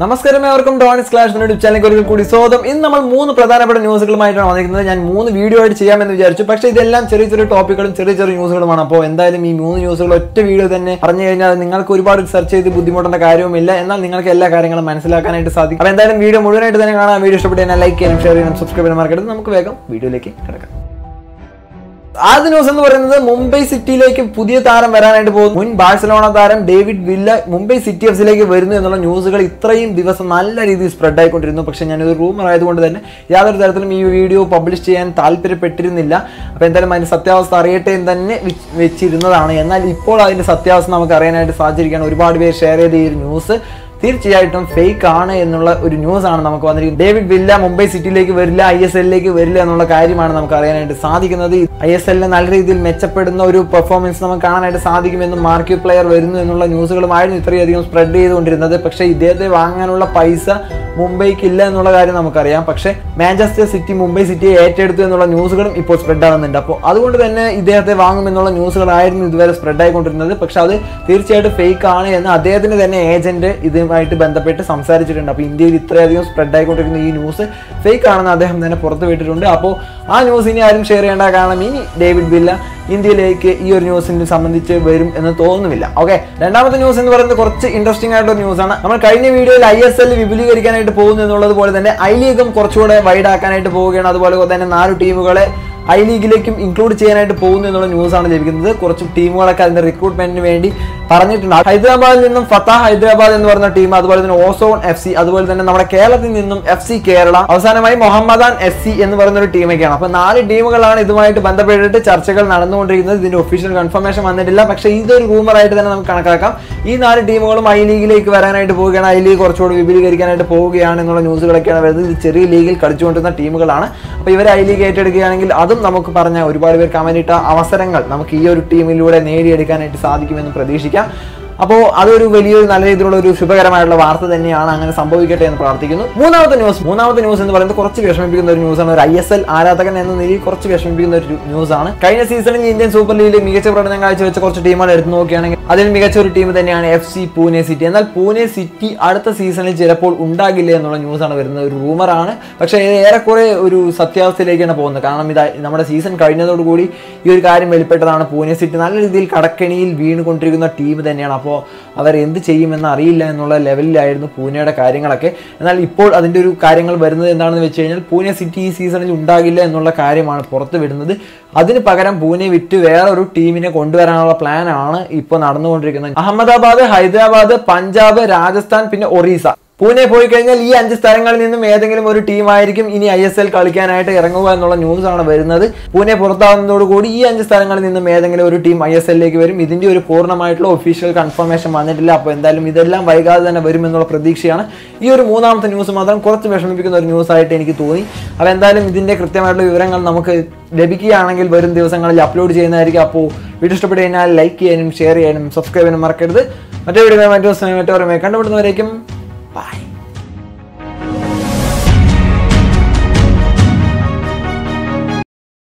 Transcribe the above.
നമസ്കാരം എല്ലാവർക്കും ഡോണിസ് ക്ലാഷ് എന്ന യൂട്യൂബ് ചാനലിലേക്ക് ഒരിക്കൽ കൂടി സ്വാഗതം. ഇന്ന് നമ്മൾ മൂന്ന് പ്രധാനപ്പെട്ട ന്യൂസുകളുമായിട്ടാണ് വന്നിരിക്കുന്നത്. ഞാൻ മൂന്ന് വീഡിയോ ആയിട്ട് ചെയ്യാമെന്ന് വിചാരിച്ചു, പക്ഷേ ഇതെല്ലാം ചെറിയ ചെറിയ ടോപ്പിക്കുകളും ചെറിയ ചെറിയ ന്യൂസുകളുമാണ്. അപ്പോൾ എന്തായാലും ഈ മൂന്ന് ന്യൂസുകൾ ഒറ്റ വീഡിയോ തന്നെ പറഞ്ഞു കഴിഞ്ഞാൽ നിങ്ങൾക്ക് ഒരുപാട് സെർച്ച് ചെയ്ത് ബുദ്ധിമുട്ടേണ്ട കാര്യവുമില്ല, എന്നാൽ നിങ്ങൾക്ക് എല്ലാ കാര്യങ്ങളും മനസ്സിലാക്കാനായിട്ട് സാധിക്കും. അപ്പോൾ എന്തായാലും വീഡിയോ മുഴുവനായിട്ട് തന്നെ കാണാം. വീഡിയോ ഇഷ്ടപ്പെട്ടാൽ ലൈക്ക് ചെയ്യാനും ഷെയർ ചെയ്യാനും സബ്സ്ക്രൈബ് ചെയ്യാനും മറക്കരുത്. നമുക്ക് വേഗം വീഡിയോയിലേക്ക് കിടക്കാം. ആദ്യ ന്യൂസ് എന്ന് പറയുന്നത് മുംബൈ സിറ്റിയിലേക്ക് പുതിയ താരം വരാനായിട്ട് പോകുന്നു. മുൻ ബാഴ്സലോണ താരം David Villa Mumbai City F സിയിലേക്ക് വരുന്നു എന്നുള്ള ന്യൂസുകൾ ഇത്രയും ദിവസം നല്ല രീതിയിൽ സ്പ്രെഡ് ആയിക്കൊണ്ടിരുന്നു. പക്ഷേ ഞാനൊരു റൂമർ ആയതുകൊണ്ട് തന്നെ യാതൊരു തരത്തിലും ഈ വീഡിയോ പബ്ലിഷ് ചെയ്യാൻ താല്പര്യപ്പെട്ടിരുന്നില്ല. അപ്പോൾ എന്തായാലും അതിൻ്റെ സത്യാവസ്ഥ അറിയട്ടെ എന്ന് തന്നെ വെച്ചിരുന്നതാണ്. എന്നാൽ ഇപ്പോൾ അതിൻ്റെ സത്യാവസ്ഥ നമുക്ക് അറിയാനായിട്ട് സാധിച്ചിരിക്കുകയാണ്. ഒരുപാട് പേര് ഷെയർ ചെയ്ത ഈ ഒരു ന്യൂസ് തീർച്ചയായിട്ടും ഫേക്ക് ആണ് എന്നുള്ള ഒരു ന്യൂസ് ആണ് നമുക്ക് വന്നിരിക്കുന്നത്. ഡേവിഡ് വില്ല മുംബൈ സിറ്റിയിലേക്ക് വരില്ല, ISLലേക്ക് വരില്ല എന്നുള്ള കാര്യമാണ് നമുക്ക് അറിയാനായിട്ട് സാധിക്കുന്നത്. ISLനെ നല്ല രീതിയിൽ മെച്ചപ്പെടുന്ന ഒരു പെർഫോമൻസ് നമുക്ക് കാണാനായിട്ട് സാധിക്കുമെന്നും മാർക്കറ്റ് പ്ലെയർ വരുന്നു എന്നുള്ള ന്യൂസുകളുമായിരുന്നു ഇത്രയധികം സ്പ്രെഡ് ചെയ്തുകൊണ്ടിരുന്നത്. പക്ഷേ ഇദ്ദേഹത്തെ വാങ്ങാനുള്ള പൈസ മുംബൈക്ക് ഇല്ല എന്നുള്ള കാര്യം നമുക്കറിയാം. പക്ഷേ മാഞ്ചസ്റ്റർ സിറ്റി മുംബൈ സിറ്റിയെ ഏറ്റെടുത്തു എന്നുള്ള ന്യൂസുകളും ഇപ്പോൾ സ്പ്രെഡ് ആകുന്നുണ്ട്. അപ്പോൾ അതുകൊണ്ട് തന്നെ ഇദ്ദേഹത്തെ വാങ്ങുമെന്നുള്ള ന്യൂസുകളായിരുന്നു ഇതുവരെ സ്പ്രെഡ് ആയിക്കൊണ്ടിരുന്നത്. പക്ഷെ അത് തീർച്ചയായിട്ടും ഫേക്ക് ആണ് എന്ന് അദ്ദേഹത്തിന് തന്നെ ഏജന്റ് ഇതുമായിട്ട് ബന്ധപ്പെട്ട് സംസാരിച്ചിട്ടുണ്ട്. അപ്പോൾ ഇന്ത്യയിൽ ഇത്രയധികം സ്പ്രെഡ് ആയിക്കൊണ്ടിരിക്കുന്ന ഈ ന്യൂസ് ഫേക്ക് ആണെന്ന് അദ്ദേഹം തന്നെ പുറത്തുവിട്ടിട്ടുണ്ട്. അപ്പോൾ ആ ന്യൂസ് ഇനി ആരും ഷെയർ ചെയ്യേണ്ട, കാരണം ഇനി ഡേവിഡ് വില്ല ഇന്ത്യയിലേക്ക് ഈ ഒരു ന്യൂസിനെ സംബന്ധിച്ച് വരും എന്ന് തോന്നുന്നില്ല. ഓക്കെ, രണ്ടാമത്തെ ന്യൂസ് എന്ന് പറയുന്നത് കുറച്ച് ഇൻട്രസ്റ്റിംഗ് ആയിട്ടൊരു ന്യൂസാണ്. നമ്മൾ കഴിഞ്ഞ വീഡിയോയിൽ ISL വിപുലീകരിക്കാനായിട്ട് പോകുന്നു എന്നുള്ളത് പോലെ തന്നെ I-League കുറച്ചുകൂടെ വൈഡ് ആക്കാനായിട്ട് പോവുകയാണ്. അതുപോലെ തന്നെ 4 ടീമുകളെ I-Leagueലേക്കും ഇൻക്ലൂഡ് ചെയ്യാനായിട്ട് പോകുന്നു എന്നുള്ള ന്യൂസാണ് ലഭിക്കുന്നത്. കുറച്ച് ടീമുകളൊക്കെ അതിൻ്റെ റിക്രൂട്ട്മെന്റിന് വേണ്ടി പറഞ്ഞിട്ടുണ്ട്. ഹൈദരാബാദിൽ നിന്നും ഫത്താ ഹൈദരാബാദ് എന്ന് പറയുന്ന ടീം, അതുപോലെ തന്നെ Oson FC, അതുപോലെ തന്നെ നമ്മുടെ കേരളത്തിൽ നിന്നും FC Kerala, അവസാനമായി Mohamadhan FC എന്ന് പറയുന്ന ഒരു ടീമൊക്കെയാണ്. അപ്പോൾ 4 ടീമുകളാണ് ഇതുമായിട്ട് ബന്ധപ്പെട്ടിട്ട് ചർച്ചകൾ നടന്നുകൊണ്ടിരിക്കുന്നത്. ഇതിന്റെ ഒഫീഷ്യൽ കൺഫർമേഷൻ വന്നിട്ടില്ല, പക്ഷേ ഇതൊരു റൂമറായിട്ട് തന്നെ നമുക്ക് കണക്കാക്കാം. ഈ 4 ടീമുകളും I-Leagueലേക്ക് വരാനായിട്ട് പോവുകയാണ്. I-League കുറച്ചുകൂടി വിപുലീകരിക്കാനായിട്ട് പോവുകയാണ് എന്നുള്ള ന്യൂസുകളൊക്കെയാണ് വരുന്നത്. ഇത് ചെറിയ ലീഗിൽ കളിച്ചുകൊണ്ടിരുന്ന ടീമുകളാണ്. അപ്പോൾ ഇവർ I-League ഏറ്റെടുക്കുകയാണെങ്കിൽ അതും നമുക്ക് പറഞ്ഞ ഒരുപാട് പേർ കമന്റ് ഇട്ട അവസരങ്ങൾ നമുക്ക് ഈ ഒരു ടീമിലൂടെ നേടിയെടുക്കാനായിട്ട് സാധിക്കുമെന്ന് പ്രതീക്ഷിക്കാം. അപ്പോൾ അതൊരു വലിയൊരു നല്ല രീതിയിലുള്ള ഒരു ശുഭകരമായിട്ടുള്ള വാർത്ത തന്നെയാണ്. അങ്ങനെ സംഭവിക്കട്ടെ എന്ന് പ്രാർത്ഥിക്കുന്നു. മൂന്നാമത്തെ ന്യൂസ് എന്ന് പറയുന്നത് കുറച്ച് വിഷമിപ്പിക്കുന്ന ഒരു ന്യൂസാണ്. ഒരു ISL ആരാധകൻ എന്ന നിലയിൽ കുറച്ച് വിഷമിപ്പിക്കുന്ന ഒരു ന്യൂസാണ്. കഴിഞ്ഞ സീസണിൽ ഇന്ത്യൻ സൂപ്പർ ലീഗിൽ മികച്ച പ്രകടനം കാഴ്ചവെച്ച കുറച്ച് ടീമുകൾ എടുത്തു നോക്കുകയാണെങ്കിൽ അതിൽ മികച്ച ഒരു ടീം തന്നെയാണ് FC Pune City. എന്നാൽ പൂനെ സിറ്റി അടുത്ത സീസണിൽ ചിലപ്പോൾ ഉണ്ടാകില്ല എന്നുള്ള ന്യൂസാണ് വരുന്നത്. ഒരു റൂമറാണ്, പക്ഷേ ഏറെക്കുറെ ഒരു സത്യാവസ്ഥയിലേക്കാണ് പോകുന്നത്. കാരണം ഇത് നമ്മുടെ സീസൺ കഴിഞ്ഞതോടുകൂടി ഈ ഒരു കാര്യം വെളിപ്പെട്ടതാണ്. പൂനെ സിറ്റി നല്ല രീതിയിൽ കടക്കെണിയിൽ വീണുകൊണ്ടിരിക്കുന്ന ടീം തന്നെയാണ്. അപ്പോൾ അവരെന്ത് ചെയ്യുമെന്ന് അറിയില്ല എന്നുള്ള ലെവലിലായിരുന്നു പൂനെയുടെ കാര്യങ്ങളൊക്കെ. എന്നാൽ ഇപ്പോൾ അതിൻ്റെ ഒരു കാര്യങ്ങൾ വരുന്നത് എന്താണെന്ന് വെച്ച് കഴിഞ്ഞാൽ പൂനെ സിറ്റി ഈ സീസണിൽ ഉണ്ടാകില്ല എന്നുള്ള കാര്യമാണ് പുറത്ത് വിടുന്നത്. അതിന് പകരം പൂനെ വിറ്റ് വേറൊരു ടീമിനെ കൊണ്ടുവരാനുള്ള പ്ലാനാണ് ഇപ്പോൾ നടന്നുകൊണ്ടിരിക്കുന്നത്. അഹമ്മദാബാദ്, ഹൈദരാബാദ്, പഞ്ചാബ്, രാജസ്ഥാൻ, പിന്നെ ഒറീസ. പൂനെ പോയി കഴിഞ്ഞാൽ ഈ 5 സ്ഥലങ്ങളിൽ നിന്നും ഏതെങ്കിലും ഒരു ടീമായിരിക്കും ഇനി ISL കളിക്കാനായിട്ട് ഇറങ്ങുക എന്നുള്ള ന്യൂസാണ് വരുന്നത്. പൂനെ പുറത്താകുന്നതോടുകൂടി ഈ 5 സ്ഥലങ്ങളിൽ നിന്നും ഏതെങ്കിലും ഒരു ടീം ISLലേക്ക് വരും. ഇതിൻ്റെ ഒരു പൂർണ്ണമായിട്ടുള്ള ഒഫീഷ്യൽ കൺഫർമേഷൻ വന്നിട്ടില്ല. അപ്പോൾ എന്തായാലും ഇതെല്ലാം വൈകാതെ തന്നെ വരുമെന്നുള്ള പ്രതീക്ഷയാണ്. ഈ ഒരു മൂന്നാമത്തെ ന്യൂസ് മാത്രം കുറച്ച് വിഷമിപ്പിക്കുന്ന ഒരു ന്യൂസായിട്ട് എനിക്ക് തോന്നി. അപ്പോൾ എന്തായാലും ഇതിൻ്റെ കൃത്യമായിട്ടുള്ള വിവരങ്ങൾ നമുക്ക് ലഭിക്കുകയാണെങ്കിൽ വരും ദിവസങ്ങളിൽ അപ്ലോഡ് ചെയ്യുന്നതായിരിക്കും. അപ്പോൾ വീഡിയോ ഇഷ്ടപ്പെട്ട് കഴിഞ്ഞാൽ ലൈക്ക് ചെയ്യാനും ഷെയർ ചെയ്യാനും സബ്സ്ക്രൈബ് ചെയ്യാനും മറക്കരുത്. മറ്റേ വീഡിയോ മറ്റേ ദിവസം മറ്റേ ഓരോ കണ്ടുപിടുന്നവരേക്കും. Bye.